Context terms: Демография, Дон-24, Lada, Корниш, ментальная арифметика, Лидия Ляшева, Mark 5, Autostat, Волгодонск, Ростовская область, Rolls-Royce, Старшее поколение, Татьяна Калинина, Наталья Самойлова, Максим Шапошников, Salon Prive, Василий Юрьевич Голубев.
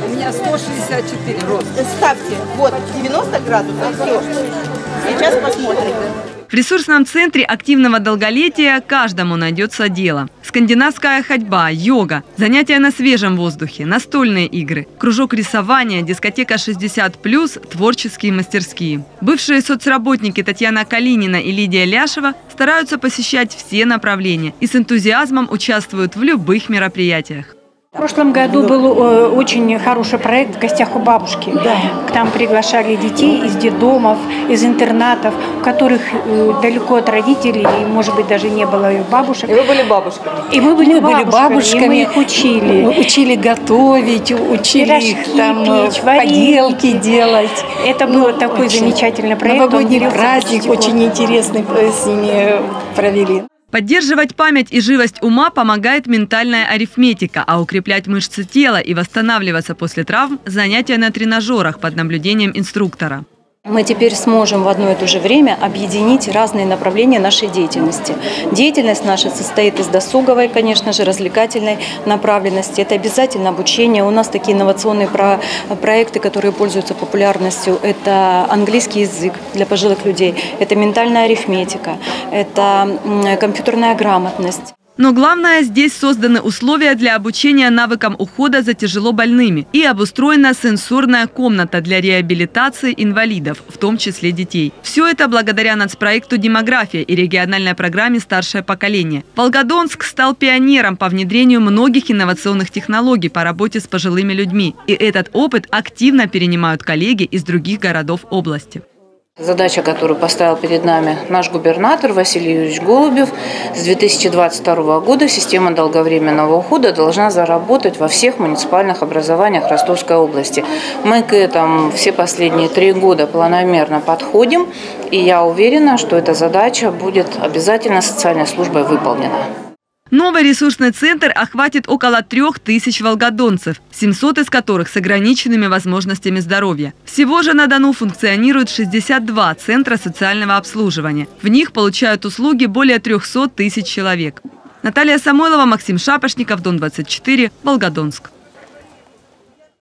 У меня 164 рост. Ставьте, вот, 90 градусов, все. Сейчас посмотрим. В ресурсном центре активного долголетия каждому найдется дело. Скандинавская ходьба, йога, занятия на свежем воздухе, настольные игры, кружок рисования, дискотека 60+, творческие мастерские. Бывшие соцработники Татьяна Калинина и Лидия Ляшева стараются посещать все направления и с энтузиазмом участвуют в любых мероприятиях. В прошлом году был очень хороший проект «В гостях у бабушки». Да. К нам приглашали детей из детдомов, из интернатов, у которых далеко от родителей, и, может быть, даже не было их бабушек. И вы были бабушками. И мы были бабушками. И мы их учили. Мы учили готовить, учили пирожки, их там печь, поделки делать. Это был такой замечательный проект. Новогодний праздник очень интересный с ними провели. Поддерживать память и живость ума помогает ментальная арифметика, а укреплять мышцы тела и восстанавливаться после травм – занятия на тренажерах под наблюдением инструктора. Мы теперь сможем в одно и то же время объединить разные направления нашей деятельности. Деятельность наша состоит из досуговой, конечно же, развлекательной направленности. Это обязательно обучение. У нас такие инновационные проекты, которые пользуются популярностью. Это английский язык для пожилых людей, это ментальная арифметика, это компьютерная грамотность. Но главное, здесь созданы условия для обучения навыкам ухода за тяжело больными и обустроена сенсорная комната для реабилитации инвалидов, в том числе детей. Все это благодаря нацпроекту «Демография» и региональной программе «Старшее поколение». Волгодонск стал пионером по внедрению многих инновационных технологий по работе с пожилыми людьми. И этот опыт активно перенимают коллеги из других городов области. Задача, которую поставил перед нами наш губернатор Василий Юрьевич Голубев, с 2022 года система долговременного ухода должна заработать во всех муниципальных образованиях Ростовской области. Мы к этому все последние 3 года планомерно подходим, и я уверена, что эта задача будет обязательно социальной службой выполнена. Новый ресурсный центр охватит около 3000 волгодонцев, 700 из которых с ограниченными возможностями здоровья. Всего же на Дону функционирует 62 центра социального обслуживания. В них получают услуги более 300 тысяч человек. Наталья Самойлова, Максим Шапошников, Дон-24, Волгодонск.